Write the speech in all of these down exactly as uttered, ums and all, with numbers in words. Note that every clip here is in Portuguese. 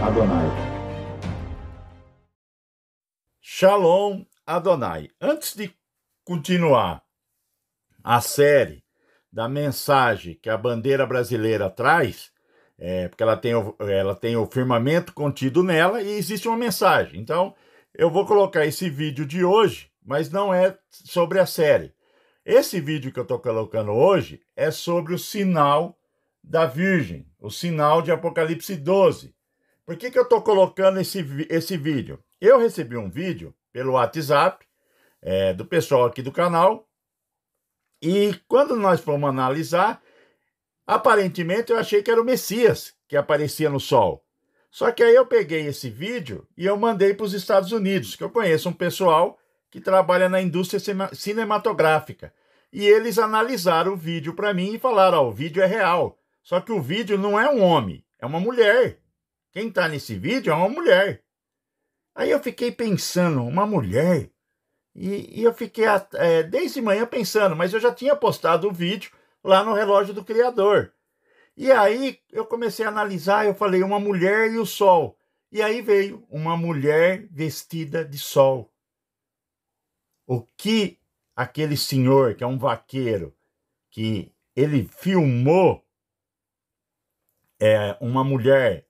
Adonai. Shalom Adonai. Antes de continuar a série da mensagem que a bandeira brasileira traz, é, porque ela tem, o, ela tem o firmamento contido nela e existe uma mensagem. Então, eu vou colocar esse vídeo de hoje, mas não é sobre a série. Esse vídeo que eu estou colocando hoje é sobre o sinal da Virgem, o sinal de Apocalipse doze. Por que que eu estou colocando esse, esse vídeo? Eu recebi um vídeo pelo WhatsApp é, do pessoal aqui do canal e quando nós fomos analisar, aparentemente eu achei que era o Messias que aparecia no sol. Só que aí eu peguei esse vídeo e eu mandei para os Estados Unidos, que eu conheço um pessoal que trabalha na indústria cinematográfica. E eles analisaram o vídeo para mim e falaram, ó, o vídeo é real. Só que o vídeo não é um homem, é uma mulher. Quem tá nesse vídeo é uma mulher. Aí eu fiquei pensando, uma mulher? E, e eu fiquei é, desde manhã pensando, mas eu já tinha postado o vídeo lá no Relógio do Criador. E aí eu comecei a analisar, eu falei, uma mulher e o sol. E aí veio uma mulher vestida de sol. O que aquele senhor, que é um vaqueiro, que ele filmou é, uma mulher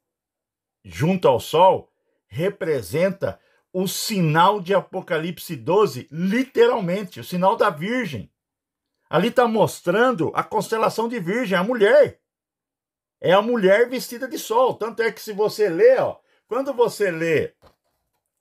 junto ao sol, representa o sinal de Apocalipse doze, literalmente, o sinal da Virgem. Ali está mostrando a constelação de Virgem, a mulher. É a mulher vestida de sol. Tanto é que se você lê, ó, quando você lê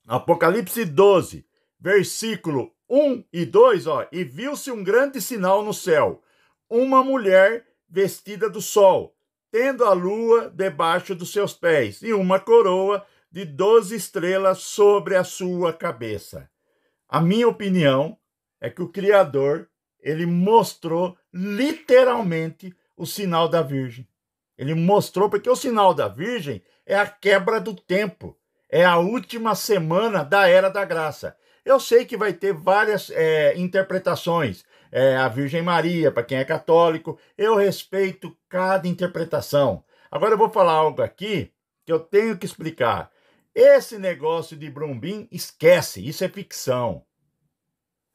Apocalipse doze, versículo um e dois, ó, e viu-se um grande sinal no céu, uma mulher vestida do sol, tendo a lua debaixo dos seus pés, e uma coroa de doze estrelas sobre a sua cabeça. A minha opinião é que o Criador, ele mostrou literalmente o sinal da Virgem. Ele mostrou, porque o sinal da Virgem é a quebra do tempo, é a última semana da Era da Graça. Eu sei que vai ter várias é, interpretações. É, a Virgem Maria, para quem é católico, eu respeito cada interpretação. Agora eu vou falar algo aqui que eu tenho que explicar. Esse negócio de Brumbim, esquece, isso é ficção.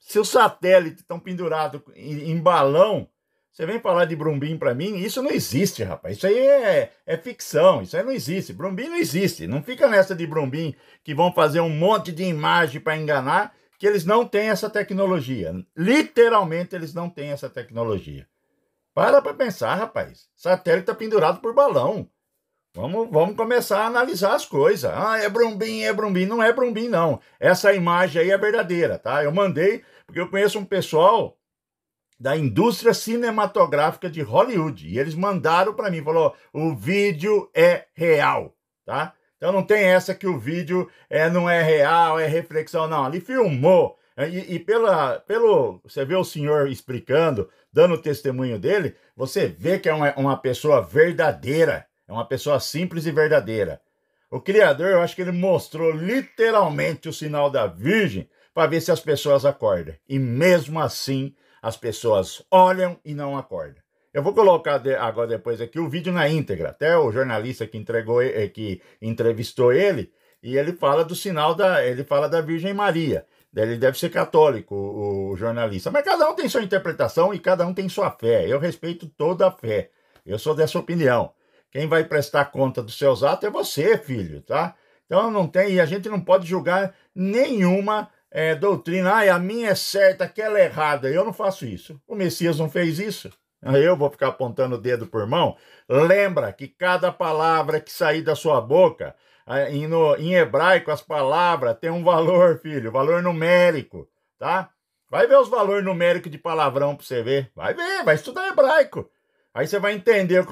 Se os satélites estão pendurados em, em balão, você vem falar de Brumbim para mim, isso não existe, rapaz. Isso aí é, é ficção, isso aí não existe. Brumbim não existe. Não fica nessa de Brumbim que vão fazer um monte de imagem para enganar, que eles não têm essa tecnologia. Literalmente, eles não têm essa tecnologia. Para para pensar, rapaz. Satélite está pendurado por balão. Vamos, vamos começar a analisar as coisas. Ah, é Brumbim, é Brumbim. Não é Brumbim, não. Essa imagem aí é verdadeira, tá? Eu mandei, porque eu conheço um pessoal da indústria cinematográfica de Hollywood. E eles mandaram para mim, falou, o vídeo é real, tá? Então não tem essa que o vídeo é, não é real, é reflexão, não. Ele filmou. E, e pela, pelo, você vê o senhor explicando, dando o testemunho dele, você vê que é uma, uma pessoa verdadeira. É uma pessoa simples e verdadeira. O Criador, eu acho que ele mostrou literalmente o sinal da Virgem para ver se as pessoas acordam. E mesmo assim, as pessoas olham e não acordam. Eu vou colocar de, agora depois aqui o vídeo na íntegra. Até o jornalista que, entregou, que entrevistou ele, e ele fala do sinal da, ele fala da Virgem Maria. Ele deve ser católico, o, o jornalista. Mas cada um tem sua interpretação e cada um tem sua fé. Eu respeito toda a fé. Eu sou dessa opinião. Quem vai prestar conta dos seus atos é você, filho, tá? Então não tem, e a gente não pode julgar nenhuma É, doutrina, ah, a minha é certa, aquela é errada. Eu não faço isso. O Messias não fez isso. Eu vou ficar apontando o dedo por mão. Lembra que cada palavra que sair da sua boca, em, no, em hebraico, as palavras têm um valor, filho, valor numérico, tá? Vai ver os valores numéricos de palavrão pra você ver. Vai ver, vai estudar hebraico. Aí você vai entender.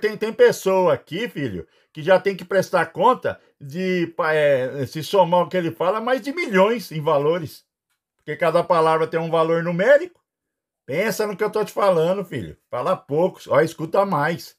Tem, tem pessoa aqui, filho, que já tem que prestar conta de é, se somar o que ele fala, mais de milhões em valores. Porque cada palavra tem um valor numérico. Pensa no que eu tô te falando, filho. Fala pouco, ó, escuta mais.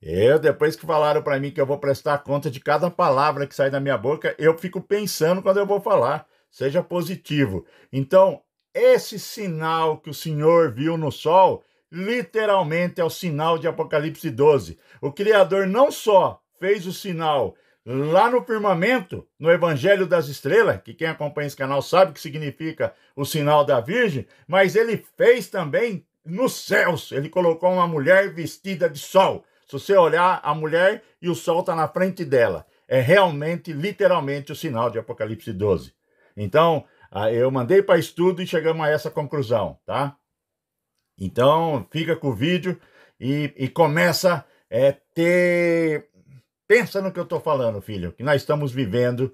Eu, depois que falaram para mim que eu vou prestar conta de cada palavra que sai da minha boca, eu fico pensando quando eu vou falar. Seja positivo. Então, esse sinal que o Senhor viu no sol, literalmente é o sinal de Apocalipse doze. O Criador não só fez o sinal lá no firmamento, no Evangelho das Estrelas, que quem acompanha esse canal sabe que significa o sinal da Virgem, mas ele fez também nos céus, ele colocou uma mulher vestida de sol. Se você olhar a mulher e o sol está na frente dela, é realmente, literalmente, o sinal de Apocalipse doze. Então, eu mandei para estudo e chegamos a essa conclusão, tá? Então, fica com o vídeo e, e começa a é, ter... Pensa no que eu estou falando, filho, que nós estamos vivendo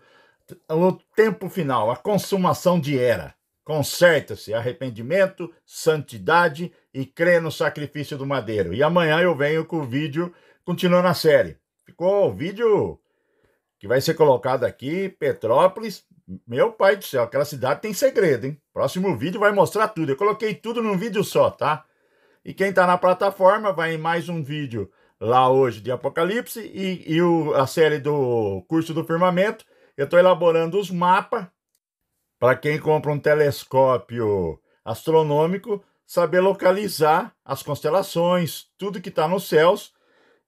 o tempo final, a consumação de era. Conserta-se, arrependimento, santidade e crê no sacrifício do madeiro. E amanhã eu venho com o vídeo, continuando a série. Ficou o vídeo que vai ser colocado aqui, Petrópolis. Meu pai do céu, aquela cidade tem segredo, hein? Próximo vídeo vai mostrar tudo. Eu coloquei tudo num vídeo só, tá? E quem está na plataforma vai em mais um vídeo lá hoje de Apocalipse e, e o, a série do curso do firmamento. Eu estou elaborando os mapas para quem compra um telescópio astronômico saber localizar as constelações, tudo que está nos céus,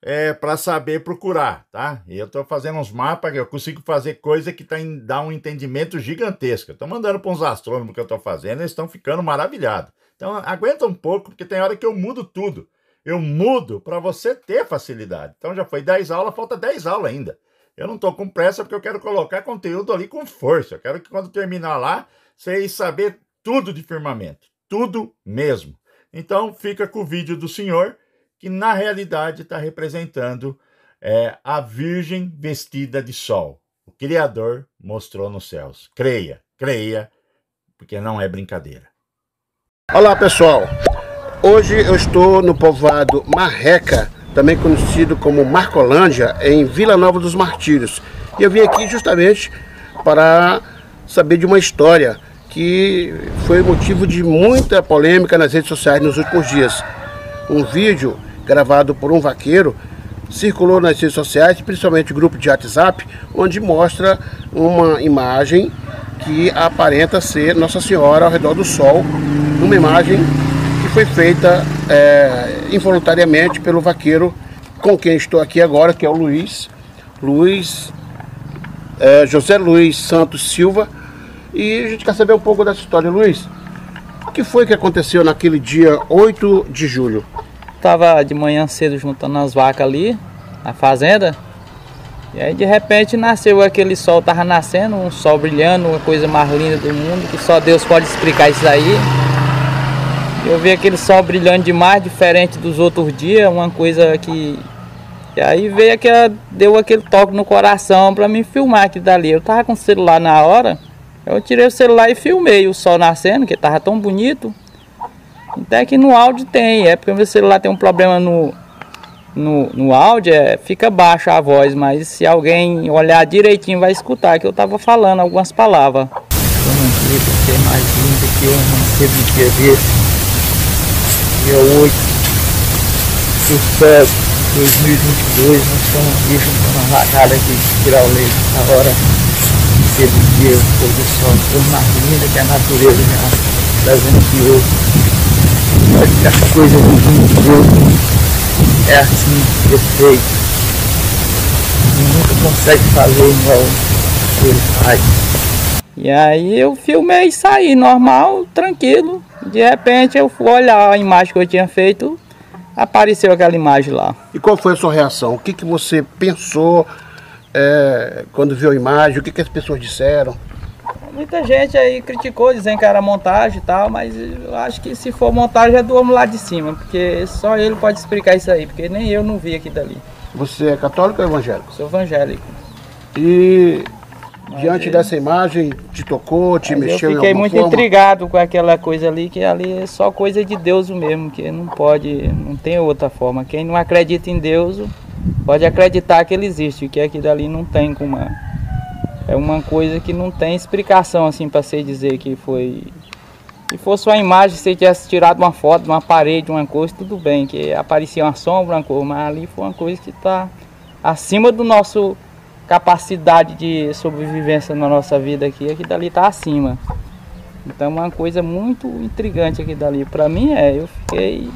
é, para saber procurar, tá? E eu estou fazendo uns mapas que eu consigo fazer coisa que tá em, dá um entendimento gigantesco. Estou mandando para uns astrônomos que eu estou fazendo, eles estão ficando maravilhados. Então aguenta um pouco, porque tem hora que eu mudo tudo. Eu mudo para você ter facilidade. Então já foi dez aulas, falta dez aulas ainda. Eu não estou com pressa porque eu quero colocar conteúdo ali com força. Eu quero que quando terminar lá, vocês saber tudo de firmamento. Tudo mesmo. Então fica com o vídeo do senhor, que na realidade está representando é, a Virgem vestida de sol. O Criador mostrou nos céus. Creia, creia, porque não é brincadeira. Olá pessoal, hoje eu estou no povoado Marreca, também conhecido como Marcolândia, em Vila Nova dos Martírios. E eu vim aqui justamente para saber de uma história que foi motivo de muita polêmica nas redes sociais nos últimos dias. Um vídeo gravado por um vaqueiro circulou nas redes sociais, principalmente grupo de WhatsApp, onde mostra uma imagem que aparenta ser Nossa Senhora ao redor do sol, uma imagem foi feita é, involuntariamente pelo vaqueiro com quem estou aqui agora, que é o Luiz, Luiz é, José Luiz Santos Silva. E a gente quer saber um pouco dessa história. Luiz, o que foi que aconteceu naquele dia oito de julho? Estava de manhã cedo juntando as vacas ali, na fazenda, e aí de repente nasceu aquele sol, estava nascendo, um sol brilhando, uma coisa mais linda do mundo, que só Deus pode explicar isso aí. Eu vi aquele sol brilhando demais, diferente dos outros dias, uma coisa que... E aí veio aquela... deu aquele toque no coração pra mim filmar aquilo dali. Eu tava com o celular na hora, eu tirei o celular e filmei o sol nascendo, que tava tão bonito. Até que no áudio tem, é porque o meu celular tem um problema no, no, no áudio, é, fica baixa a voz, mas se alguém olhar direitinho vai escutar que eu tava falando algumas palavras. Eu não digo que é mais lindo que eu não teve dia desse. Dia oito de setembro de dois mil e vinte e dois, nós estamos aqui juntando uma vacada aqui de tirar o leite na hora de ser do dia, pôr do sol, coisa mais linda que a natureza já trazendo de outro. Olha que as coisas do mundo de outro é assim, perfeito. Nunca consegue fazer igual ele faz. E aí eu filmei e saí normal, tranquilo. De repente eu fui olhar a imagem que eu tinha feito, apareceu aquela imagem lá. E qual foi a sua reação? O que, que você pensou é, quando viu a imagem? O que, que as pessoas disseram? Muita gente aí criticou, dizendo que era montagem e tal, mas eu acho que se for montagem é do homem lá de cima, porque só ele pode explicar isso aí, porque nem eu não vi aqui dali. Você é católico ou evangélico? Sou evangélico. E... diante mas, dessa imagem, te tocou, te mexeu? Eu fiquei muito forma? intrigado com aquela coisa ali, que ali é só coisa de Deus mesmo, que não pode, não tem outra forma. Quem não acredita em Deus pode acreditar que ele existe, que aquilo ali não tem como... É uma coisa que não tem explicação, assim, para você dizer que foi... Se fosse uma imagem, se você tivesse tirado uma foto de uma parede, uma coisa, tudo bem, que aparecia uma sombra, uma coisa, mas ali foi uma coisa que está acima do nosso... capacidade de sobrevivência na nossa vida aqui, aqui dali está acima. Então é uma coisa muito intrigante aqui dali. Para mim é, eu fiquei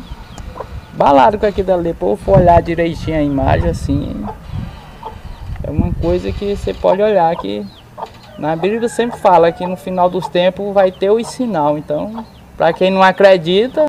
balado com aquilo dali. Depois eu fui olhar direitinho a imagem assim. É uma coisa que você pode olhar que na Bíblia sempre fala que no final dos tempos vai ter o sinal. Então, para quem não acredita...